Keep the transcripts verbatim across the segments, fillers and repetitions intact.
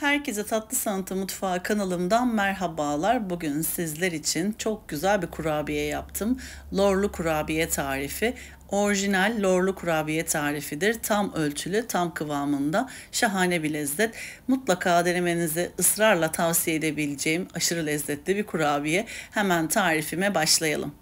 Herkese Tatlı Sanatı Mutfağı kanalımdan merhabalar. Bugün sizler için çok güzel bir kurabiye yaptım. Lorlu kurabiye tarifi. Orijinal lorlu kurabiye tarifidir. Tam ölçülü, tam kıvamında. Şahane bir lezzet. Mutlaka denemenizi ısrarla tavsiye edebileceğim aşırı lezzetli bir kurabiye. Hemen tarifime başlayalım.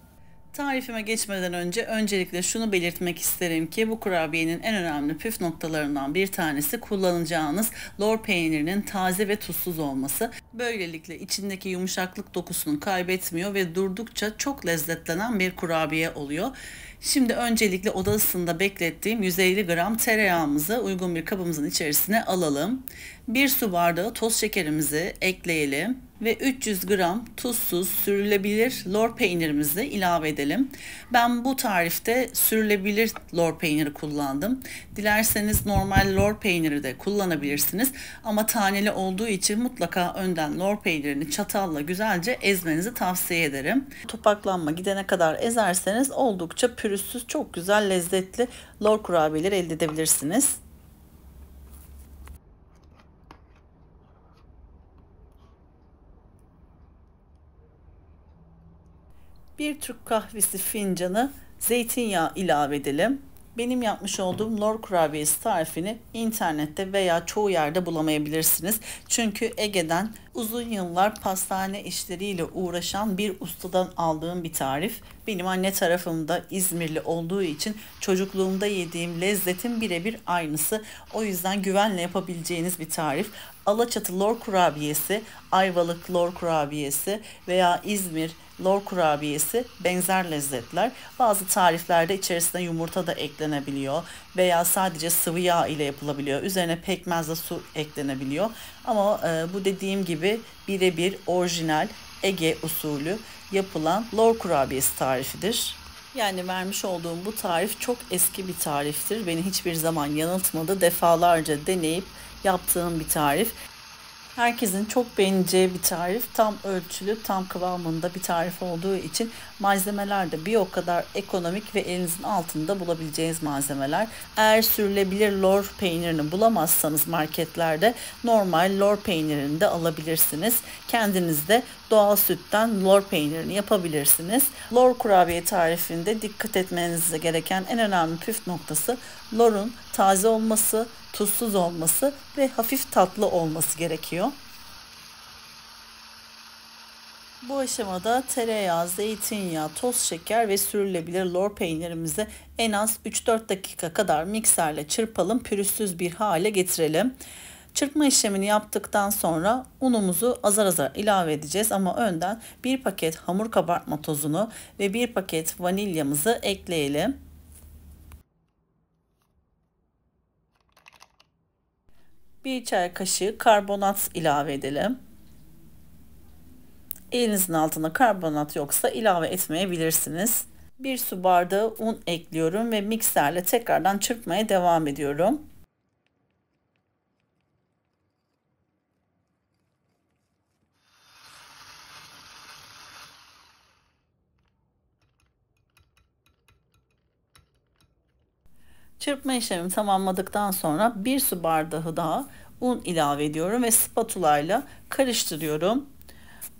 Tarifime geçmeden önce öncelikle şunu belirtmek isterim ki bu kurabiyenin en önemli püf noktalarından bir tanesi kullanacağınız lor peynirinin taze ve tuzsuz olması. Böylelikle içindeki yumuşaklık dokusunu kaybetmiyor ve durdukça çok lezzetlenen bir kurabiye oluyor. Şimdi öncelikle oda ısısında beklettiğim yüz elli gram tereyağımızı uygun bir kabımızın içerisine alalım. bir su bardağı toz şekerimizi ekleyelim ve üç yüz gram tuzsuz sürülebilir lor peynirimizi ilave edelim. Ben bu tarifte sürülebilir lor peyniri kullandım. Dilerseniz normal lor peyniri de kullanabilirsiniz ama taneli olduğu için mutlaka önden lor peynirini çatalla güzelce ezmenizi tavsiye ederim. Topaklanma gidene kadar ezerseniz oldukça pürüzsüz, çok güzel, lezzetli lor kurabiyeleri elde edebilirsiniz. Bir Türk kahvesi fincanı zeytinyağı ilave edelim. Benim yapmış olduğum lor kurabiyesi tarifini internette veya çoğu yerde bulamayabilirsiniz. Çünkü Ege'den uzun yıllar pastane işleriyle uğraşan bir ustadan aldığım bir tarif. Benim anne tarafımda İzmirli olduğu için çocukluğumda yediğim lezzetin birebir aynısı. O yüzden güvenle yapabileceğiniz bir tarif. Alaçatı lor kurabiyesi, Ayvalık lor kurabiyesi veya İzmir lor kurabiyesi benzer lezzetler. Bazı tariflerde içerisine yumurta da eklenebiliyor veya sadece sıvı yağ ile yapılabiliyor. Üzerine pekmezle su eklenebiliyor. Ama e, bu dediğim gibi birebir orijinal Ege usulü yapılan lor kurabiyesi tarifidir. Yani vermiş olduğum bu tarif çok eski bir tariftir. Beni hiçbir zaman yanıltmadı. Defalarca deneyip yaptığım bir tarif. Herkesin çok beğeneceği bir tarif. Tam ölçülü, tam kıvamında bir tarif olduğu için malzemeler de bir o kadar ekonomik ve elinizin altında bulabileceğiniz malzemeler. Eğer sürülebilir lor peynirini bulamazsanız marketlerde normal lor peynirini de alabilirsiniz. Kendiniz de doğal sütten lor peynirini yapabilirsiniz. Lor kurabiye tarifinde dikkat etmenize gereken en önemli püf noktası lorun taze olması, tuzsuz olması ve hafif tatlı olması gerekiyor. Bu aşamada tereyağı, zeytinyağı, toz şeker ve sürülebilir lor peynirimizi en az üç dört dakika kadar mikserle çırpalım, pürüzsüz bir hale getirelim. Çırpma işlemini yaptıktan sonra unumuzu azar azar ilave edeceğiz ama önden bir paket hamur kabartma tozunu ve bir paket vanilyamızı ekleyelim. Bir çay kaşığı karbonat ilave edelim. Elinizin altında karbonat yoksa ilave etmeyebilirsiniz. Bir su bardağı un ekliyorum ve mikserle tekrardan çırpmaya devam ediyorum. Çırpma işlemimi tamamladıktan sonra bir su bardağı daha un ilave ediyorum ve spatula ile karıştırıyorum.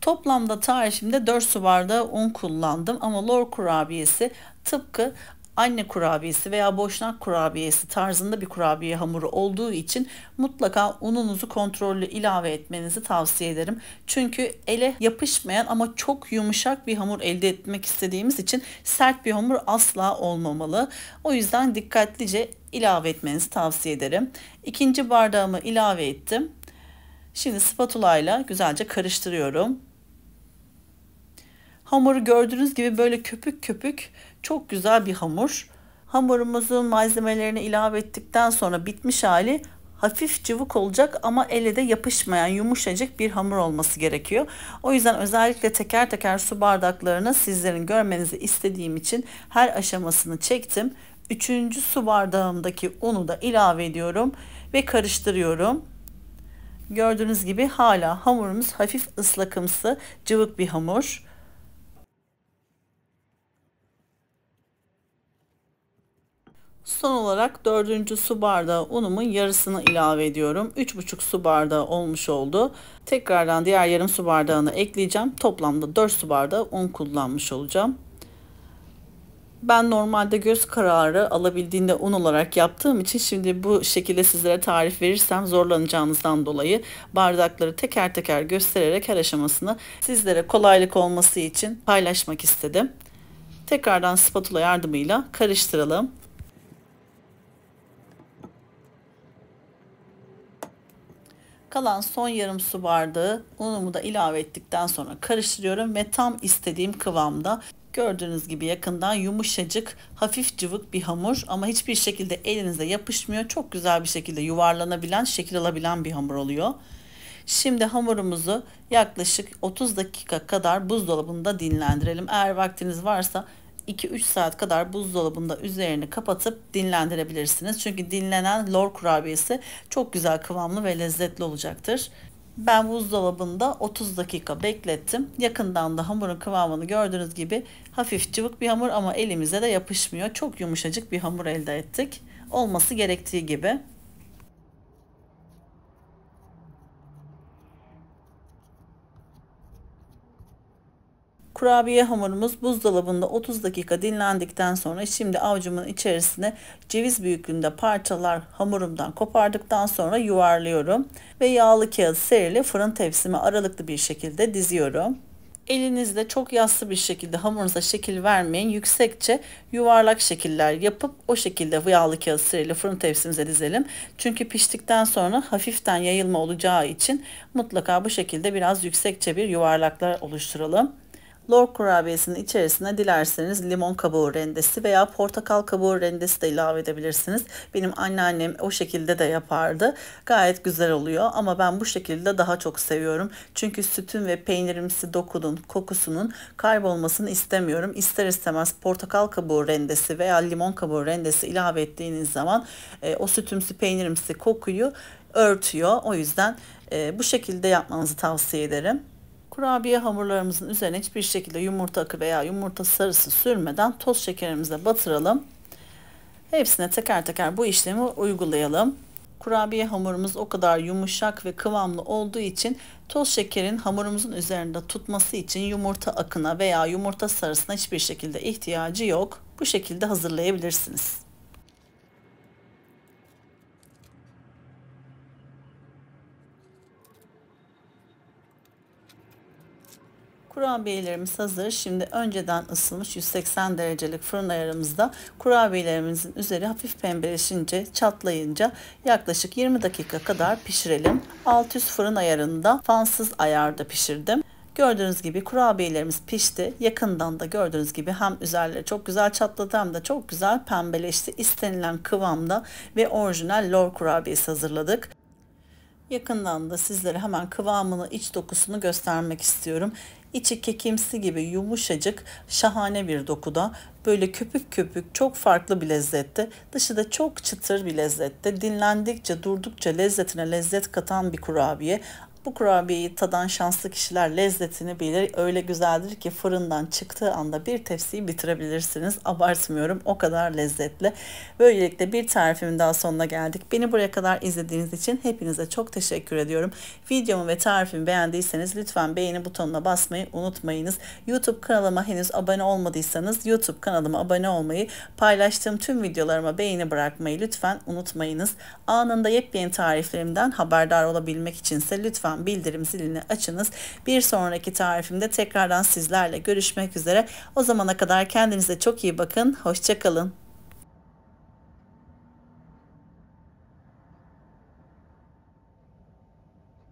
Toplamda tarifimde dört su bardağı un kullandım ama lor kurabiyesi tıpkı anne kurabiyesi veya boşnak kurabiyesi tarzında bir kurabiye hamuru olduğu için mutlaka ununuzu kontrollü ilave etmenizi tavsiye ederim. Çünkü ele yapışmayan ama çok yumuşak bir hamur elde etmek istediğimiz için sert bir hamur asla olmamalı. O yüzden dikkatlice ilave etmenizi tavsiye ederim. İkinci bardağımı ilave ettim. Şimdi spatula ile güzelce karıştırıyorum. Hamuru gördüğünüz gibi böyle köpük köpük çok güzel bir hamur. Hamurumuzun malzemelerini ilave ettikten sonra bitmiş hali hafif cıvık olacak ama ele de yapışmayan yumuşacık bir hamur olması gerekiyor. O yüzden özellikle teker teker su bardaklarını sizlerin görmenizi istediğim için her aşamasını çektim. Üçüncü su bardağımdaki unu da ilave ediyorum ve karıştırıyorum. Gördüğünüz gibi hala hamurumuz hafif ıslakımsı, cıvık bir hamur. Son olarak dördüncü su bardağı unumun yarısını ilave ediyorum. üç buçuk su bardağı olmuş oldu. Tekrardan diğer yarım su bardağını ekleyeceğim. Toplamda dört su bardağı un kullanmış olacağım. Ben normalde göz kararı alabildiğinde un olarak yaptığım için şimdi bu şekilde sizlere tarif verirsem zorlanacağınızdan dolayı bardakları teker teker göstererek her aşamasını sizlere kolaylık olması için paylaşmak istedim. Tekrardan spatula yardımıyla karıştıralım. Kalan son yarım su bardağı unumu da ilave ettikten sonra karıştırıyorum ve tam istediğim kıvamda, gördüğünüz gibi yakından yumuşacık, hafif cıvık bir hamur ama hiçbir şekilde elinize yapışmıyor. Çok güzel bir şekilde yuvarlanabilen, şekil alabilen bir hamur oluyor. Şimdi hamurumuzu yaklaşık otuz dakika kadar buzdolabında dinlendirelim. Eğer vaktiniz varsa iki üç saat kadar buzdolabında üzerini kapatıp dinlendirebilirsiniz. Çünkü dinlenen lor kurabiyesi çok güzel kıvamlı ve lezzetli olacaktır. Ben buzdolabında otuz dakika beklettim. Yakından da hamurun kıvamını gördüğünüz gibi hafif cıvık bir hamur ama elimize de yapışmıyor. Çok yumuşacık bir hamur elde ettik. Olması gerektiği gibi. Kurabiye hamurumuz buzdolabında otuz dakika dinlendikten sonra şimdi avucumun içerisine ceviz büyüklüğünde parçalar hamurumdan kopardıktan sonra yuvarlıyorum ve yağlı kağıt serili fırın tepsime aralıklı bir şekilde diziyorum. Elinizle çok yassı bir şekilde hamurunuza şekil vermeyin. Yüksekçe yuvarlak şekiller yapıp o şekilde yağlı kağıt serili fırın tepsimize dizelim. Çünkü piştikten sonra hafiften yayılma olacağı için mutlaka bu şekilde biraz yüksekçe bir yuvarlaklar oluşturalım. Lor kurabiyesinin içerisine dilerseniz limon kabuğu rendesi veya portakal kabuğu rendesi de ilave edebilirsiniz. Benim anneannem o şekilde de yapardı. Gayet güzel oluyor ama ben bu şekilde daha çok seviyorum. Çünkü sütün ve peynirimsi dokunun kokusunun kaybolmasını istemiyorum. İster istemez portakal kabuğu rendesi veya limon kabuğu rendesi ilave ettiğiniz zaman e, o sütümsi peynirimsi kokuyu örtüyor. O yüzden e, bu şekilde yapmanızı tavsiye ederim. Kurabiye hamurlarımızın üzerine hiçbir şekilde yumurta akı veya yumurta sarısı sürmeden toz şekerimize batıralım. Hepsine teker teker bu işlemi uygulayalım. Kurabiye hamurumuz o kadar yumuşak ve kıvamlı olduğu için toz şekerin hamurumuzun üzerinde tutması için yumurta akına veya yumurta sarısına hiçbir şekilde ihtiyacı yok. Bu şekilde hazırlayabilirsiniz. Kurabiyelerimiz hazır. Şimdi önceden ısınmış yüz seksen derecelik fırın ayarımızda kurabiyelerimizin üzeri hafif pembeleşince, çatlayınca yaklaşık yirmi dakika kadar pişirelim. altı yüz fırın ayarında fansız ayarda pişirdim. Gördüğünüz gibi kurabiyelerimiz pişti. Yakından da gördüğünüz gibi hem üzerleri çok güzel çatladı hem de çok güzel pembeleşti. İstenilen kıvamda ve orijinal lor kurabiyesi hazırladık. Yakından da sizlere hemen kıvamını, iç dokusunu göstermek istiyorum. İçi kekimsi gibi yumuşacık, şahane bir dokuda. Böyle köpük köpük, çok farklı bir lezzette. Dışı da çok çıtır bir lezzette. Dinlendikçe, durdukça lezzetine lezzet katan bir kurabiye. Bu kurabiyeyi tadan şanslı kişiler lezzetini bilir. Öyle güzeldir ki fırından çıktığı anda bir tepsiyi bitirebilirsiniz. Abartmıyorum, o kadar lezzetli. Böylelikle bir tarifimin daha sonuna geldik. Beni buraya kadar izlediğiniz için hepinize çok teşekkür ediyorum. Videomu ve tarifimi beğendiyseniz lütfen beğeni butonuna basmayı unutmayınız. YouTube kanalıma henüz abone olmadıysanız YouTube kanalıma abone olmayı, paylaştığım tüm videolarıma beğeni bırakmayı lütfen unutmayınız. Anında yepyeni tariflerimden haberdar olabilmek içinse lütfen bildirim zilini açınız. Bir sonraki tarifimde tekrardan sizlerle görüşmek üzere. O zamana kadar kendinize çok iyi bakın. Hoşça kalın.